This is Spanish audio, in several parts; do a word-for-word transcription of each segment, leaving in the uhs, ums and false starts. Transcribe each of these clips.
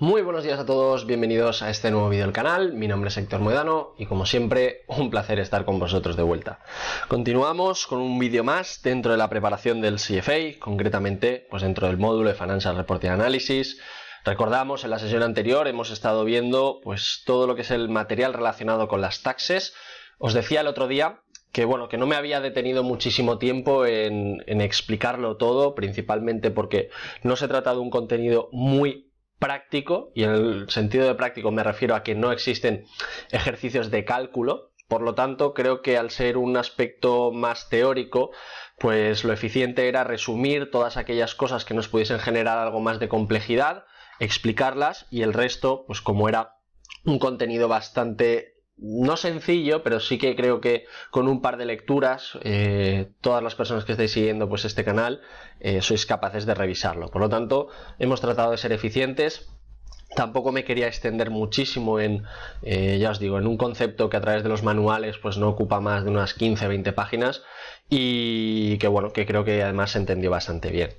Muy buenos días a todos, bienvenidos a este nuevo vídeo del canal. Mi nombre es Héctor Mohedano y como siempre un placer estar con vosotros de vuelta. Continuamos con un vídeo más dentro de la preparación del C F A, concretamente pues dentro del módulo de Financial Reporting Analysis. Recordamos, en la sesión anterior hemos estado viendo pues todo lo que es el material relacionado con las taxes. Os decía el otro día que bueno, que no me había detenido muchísimo tiempo en, en explicarlo todo, principalmente porque no se trata de un contenido muy práctico, y en el sentido de práctico me refiero a que no existen ejercicios de cálculo, por lo tanto creo que al ser un aspecto más teórico, pues lo eficiente era resumir todas aquellas cosas que nos pudiesen generar algo más de complejidad, explicarlas, y el resto, pues como era un contenido bastante no sencillo, pero sí que creo que con un par de lecturas eh, todas las personas que estáis siguiendo pues este canal eh, sois capaces de revisarlo. Por lo tanto, hemos tratado de ser eficientes. Tampoco me quería extender muchísimo en, eh, ya os digo, en un concepto que a través de los manuales pues no ocupa más de unas quince a veinte páginas y que bueno, que creo que además se entendió bastante bien.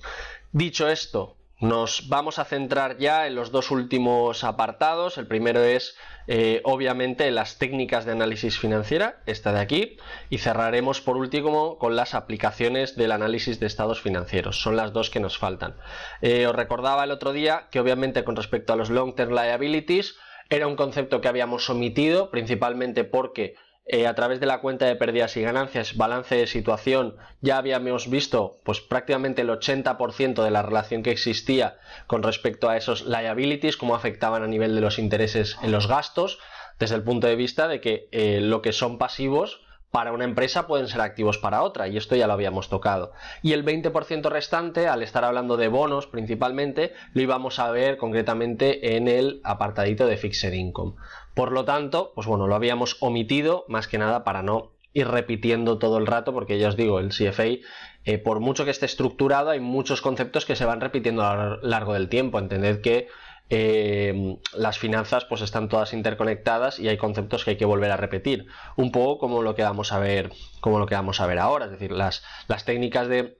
Dicho esto, nos vamos a centrar ya en los dos últimos apartados. El primero es eh, obviamente las técnicas de análisis financiera, esta de aquí, y cerraremos por último con las aplicaciones del análisis de estados financieros. Son las dos que nos faltan. Eh, os recordaba el otro día que obviamente con respecto a los long term liabilities era un concepto que habíamos omitido, principalmente porque Eh, a través de la cuenta de pérdidas y ganancias, balance de situación, ya habíamos visto pues prácticamente el ochenta por ciento de la relación que existía con respecto a esos liabilities, cómo afectaban a nivel de los intereses en los gastos, desde el punto de vista de que eh, lo que son pasivos para una empresa pueden ser activos para otra, y esto ya lo habíamos tocado. Y el veinte por ciento restante, al estar hablando de bonos principalmente, lo íbamos a ver concretamente en el apartadito de Fixed Income. Por lo tanto, pues bueno, lo habíamos omitido más que nada para no ir repitiendo todo el rato, porque ya os digo, el C F A, eh, por mucho que esté estructurado, hay muchos conceptos que se van repitiendo a lo largo del tiempo. Entended que eh, las finanzas pues están todas interconectadas y hay conceptos que hay que volver a repetir, un poco como lo que vamos a ver, como lo que vamos a ver ahora. Es decir, las, las técnicas de,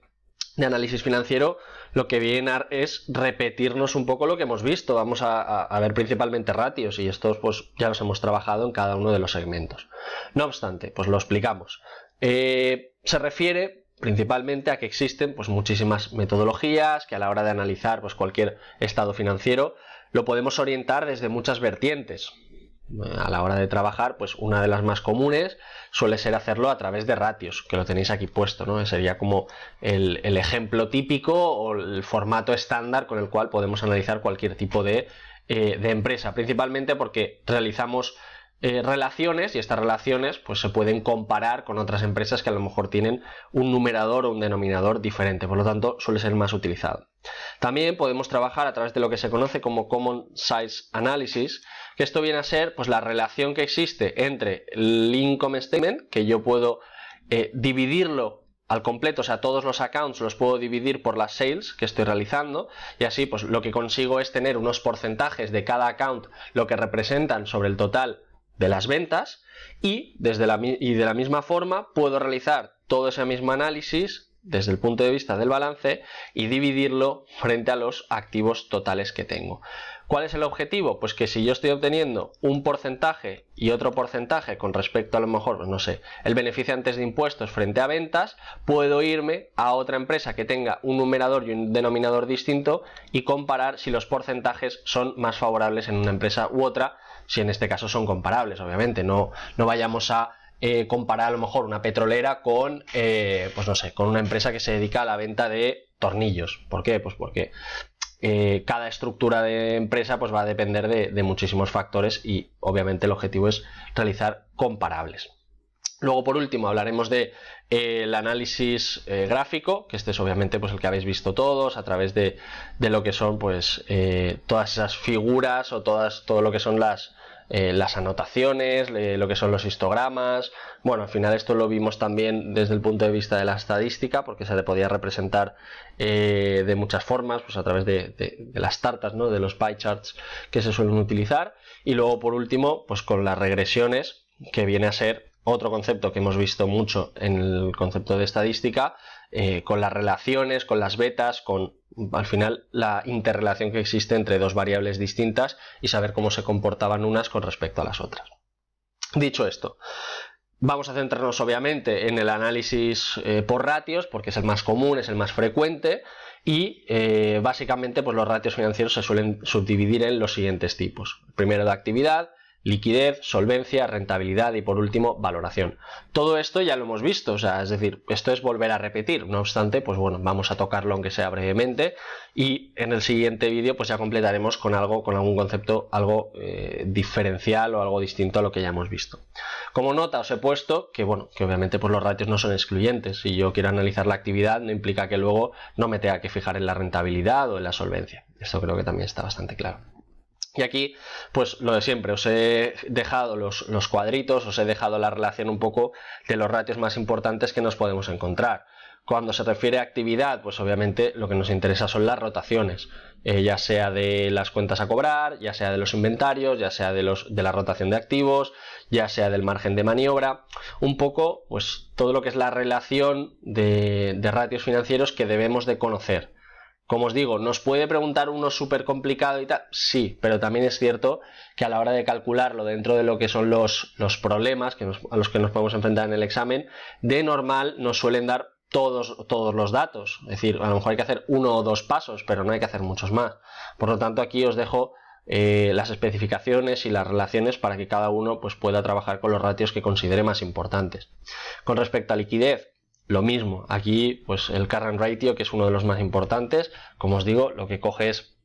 de análisis financiero lo que viene es repetirnos un poco lo que hemos visto. Vamos a, a, a ver principalmente ratios, y estos pues ya los hemos trabajado en cada uno de los segmentos. No obstante, pues lo explicamos. Eh, se refiere principalmente a que existen pues muchísimas metodologías, que a la hora de analizar pues cualquier estado financiero lo podemos orientar desde muchas vertientes. A la hora de trabajar, pues una de las más comunes suele ser hacerlo a través de ratios, que lo tenéis aquí puesto, ¿no? Sería como el, el ejemplo típico o el formato estándar con el cual podemos analizar cualquier tipo de, eh, de empresa, principalmente porque realizamos eh, relaciones, y estas relaciones pues se pueden comparar con otras empresas que a lo mejor tienen un numerador o un denominador diferente, por lo tanto suele ser más utilizado. También podemos trabajar a través de lo que se conoce como Common Size Analysis, que esto viene a ser pues la relación que existe entre el Income Statement, que yo puedo eh, dividirlo al completo, o sea, todos los accounts los puedo dividir por las sales que estoy realizando, y así pues lo que consigo es tener unos porcentajes de cada account, lo que representan sobre el total de las ventas, y, desde la, y de la misma forma puedo realizar todo ese mismo análisis desde el punto de vista del balance y dividirlo frente a los activos totales que tengo. ¿Cuál es el objetivo? Pues que si yo estoy obteniendo un porcentaje y otro porcentaje con respecto a lo mejor, pues no sé, el beneficio antes de impuestos frente a ventas, puedo irme a otra empresa que tenga un numerador y un denominador distinto y comparar si los porcentajes son más favorables en una empresa u otra, si en este caso son comparables, obviamente. No, no vayamos a Eh, comparar a lo mejor una petrolera con, eh, pues no sé, con una empresa que se dedica a la venta de tornillos. ¿Por qué? Pues porque eh, cada estructura de empresa pues va a depender de, de muchísimos factores, y obviamente el objetivo es realizar comparables. Luego, por último, hablaremos de eh, el análisis eh, gráfico, que este es obviamente pues el que habéis visto todos a través de, de lo que son pues eh, todas esas figuras o todas todo lo que son las Eh, las anotaciones, eh, lo que son los histogramas. Bueno, al final esto lo vimos también desde el punto de vista de la estadística, porque se le podía representar eh, de muchas formas, pues a través de, de, de las tartas, ¿no? De los pie charts que se suelen utilizar. Y luego, por último, pues con las regresiones, que viene a ser otro concepto que hemos visto mucho en el concepto de estadística, eh, con las relaciones, con las betas, con al final la interrelación que existe entre dos variables distintas y saber cómo se comportaban unas con respecto a las otras. Dicho esto, vamos a centrarnos obviamente en el análisis eh, por ratios, porque es el más común, es el más frecuente, y eh, básicamente pues los ratios financieros se suelen subdividir en los siguientes tipos: el primero de actividad, liquidez, solvencia, rentabilidad y por último valoración. Todo esto ya lo hemos visto, o sea, es decir, esto es volver a repetir, no obstante, pues bueno, vamos a tocarlo aunque sea brevemente y en el siguiente vídeo pues ya completaremos con algo, con algún concepto algo eh, diferencial o algo distinto a lo que ya hemos visto. Como nota os he puesto que bueno, que obviamente pues los ratios no son excluyentes, si yo quiero analizar la actividad no implica que luego no me tenga que fijar en la rentabilidad o en la solvencia, esto creo que también está bastante claro. Y aquí, pues lo de siempre, os he dejado los, los cuadritos, os he dejado la relación un poco de los ratios más importantes que nos podemos encontrar. Cuando se refiere a actividad, pues obviamente lo que nos interesa son las rotaciones, eh, ya sea de las cuentas a cobrar, ya sea de los inventarios, ya sea de, los, de la rotación de activos, ya sea del margen de maniobra, un poco pues todo lo que es la relación de, de ratios financieros que debemos de conocer. Como os digo, ¿nos puede preguntar uno súper complicado y tal? Sí, pero también es cierto que a la hora de calcularlo dentro de lo que son los, los problemas que nos, a los que nos podemos enfrentar en el examen, de normal nos suelen dar todos, todos los datos. Es decir, a lo mejor hay que hacer uno o dos pasos, pero no hay que hacer muchos más. Por lo tanto, aquí os dejo eh, las especificaciones y las relaciones para que cada uno pues, pueda trabajar con los ratios que considere más importantes. Con respecto a liquidez, lo mismo, aquí pues el current ratio, que es uno de los más importantes, como os digo, lo que coge es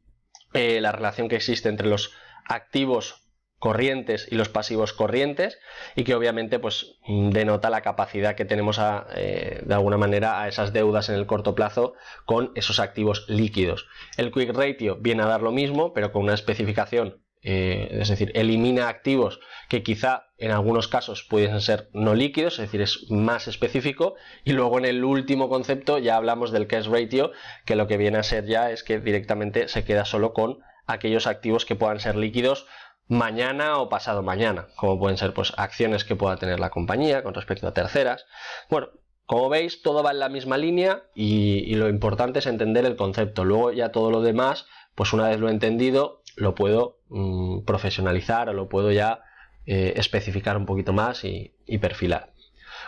eh, la relación que existe entre los activos corrientes y los pasivos corrientes y que obviamente pues denota la capacidad que tenemos a, eh, de alguna manera a esas deudas en el corto plazo con esos activos líquidos. El quick ratio viene a dar lo mismo, pero con una especificación. Eh, es decir, elimina activos que quizá en algunos casos pudiesen ser no líquidos, es decir, es más específico. Y luego en el último concepto ya hablamos del cash ratio, que lo que viene a ser ya es que directamente se queda solo con aquellos activos que puedan ser líquidos mañana o pasado mañana, como pueden ser pues acciones que pueda tener la compañía con respecto a terceras. Bueno, como veis, todo va en la misma línea y, y lo importante es entender el concepto. Luego ya todo lo demás, pues una vez lo he entendido, lo puedo mmm, profesionalizar o lo puedo ya eh, especificar un poquito más y, y perfilar.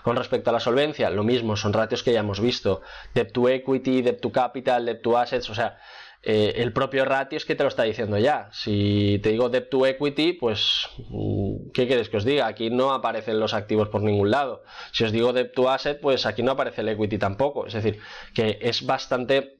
Con respecto a la solvencia, lo mismo, son ratios que ya hemos visto: debt to equity, debt to capital, debt to assets, o sea, eh, el propio ratio es que te lo está diciendo ya. Si te digo debt to equity, pues ¿qué queréis que os diga? Aquí no aparecen los activos por ningún lado. Si os digo debt to asset, pues aquí no aparece el equity tampoco, es decir, que es bastante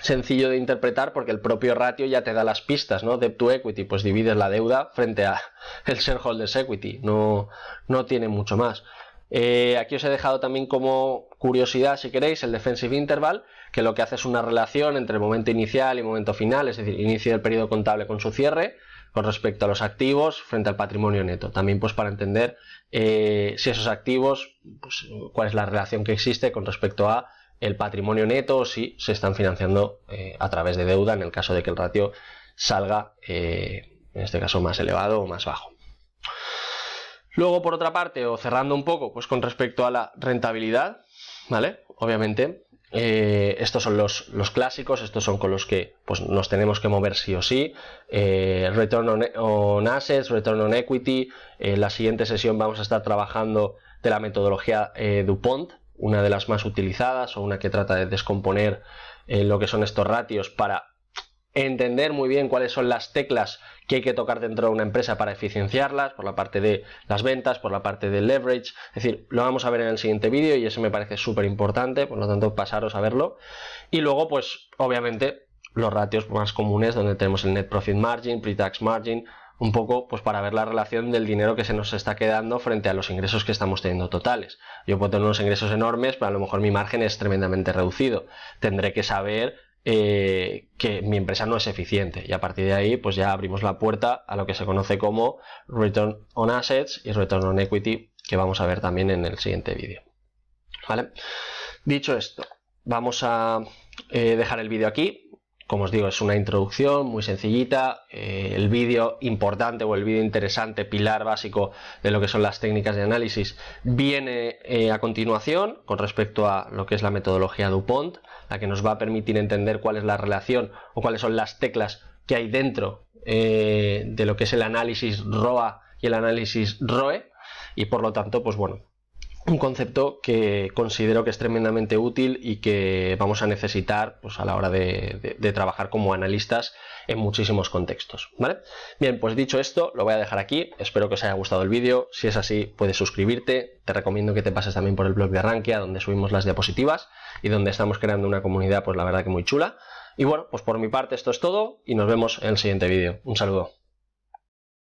sencillo de interpretar porque el propio ratio ya te da las pistas, ¿no? Debt to equity, pues divides la deuda frente a el shareholders equity, no, no tiene mucho más. Eh, aquí os he dejado también como curiosidad, si queréis, el defensive interval, que lo que hace es una relación entre el momento inicial y momento final, es decir, inicio del periodo contable con su cierre, con respecto a los activos frente al patrimonio neto, también pues para entender eh, si esos activos, pues, cuál es la relación que existe con respecto a el patrimonio neto, si se están financiando eh, a través de deuda en el caso de que el ratio salga, eh, en este caso, más elevado o más bajo. Luego, por otra parte, o cerrando un poco, pues con respecto a la rentabilidad, ¿vale? Obviamente, eh, estos son los, los clásicos, estos son con los que pues, nos tenemos que mover sí o sí. Eh, return on, on assets, return on equity. En la siguiente sesión vamos a estar trabajando de la metodología eh, DuPont, una de las más utilizadas o una que trata de descomponer eh, lo que son estos ratios para entender muy bien cuáles son las teclas que hay que tocar dentro de una empresa para eficienciarlas, por la parte de las ventas, por la parte del leverage. Es decir, lo vamos a ver en el siguiente vídeo y eso me parece súper importante, por lo tanto pasaros a verlo. Y luego pues obviamente los ratios más comunes donde tenemos el net profit margin, pre-tax margin, un poco pues para ver la relación del dinero que se nos está quedando frente a los ingresos que estamos teniendo totales. Yo puedo tener unos ingresos enormes, pero a lo mejor mi margen es tremendamente reducido. Tendré que saber eh, que mi empresa no es eficiente y a partir de ahí pues ya abrimos la puerta a lo que se conoce como return on assets y return on equity, que vamos a ver también en el siguiente vídeo. ¿Vale? Dicho esto, vamos a eh, dejar el vídeo aquí. Como os digo, es una introducción muy sencillita, eh, el vídeo importante o el vídeo interesante, pilar básico de lo que son las técnicas de análisis, viene eh, a continuación con respecto a lo que es la metodología DuPont, la que nos va a permitir entender cuál es la relación o cuáles son las teclas que hay dentro eh, de lo que es el análisis R O A y el análisis R O E, y por lo tanto, pues bueno, un concepto que considero que es tremendamente útil y que vamos a necesitar pues a la hora de, de, de trabajar como analistas en muchísimos contextos, ¿vale? Bien, pues dicho esto, lo voy a dejar aquí. Espero que os haya gustado el vídeo. Si es así, puedes suscribirte. Te recomiendo que te pases también por el blog de Rankia, donde subimos las diapositivas y donde estamos creando una comunidad, pues la verdad que muy chula. Y bueno, pues por mi parte esto es todo y nos vemos en el siguiente vídeo. Un saludo.